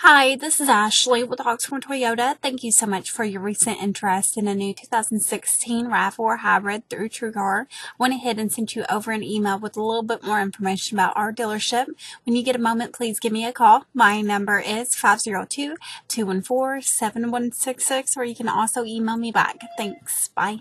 Hi, this is Ashley with Oxmoor Toyota. Thank you so much for your recent interest in a new 2016 RAV4 hybrid through TrueCar. I went ahead and sent you over an email with a little bit more information about our dealership. When you get a moment, please give me a call. My number is 502-214-7166, or you can also email me back. Thanks. Bye.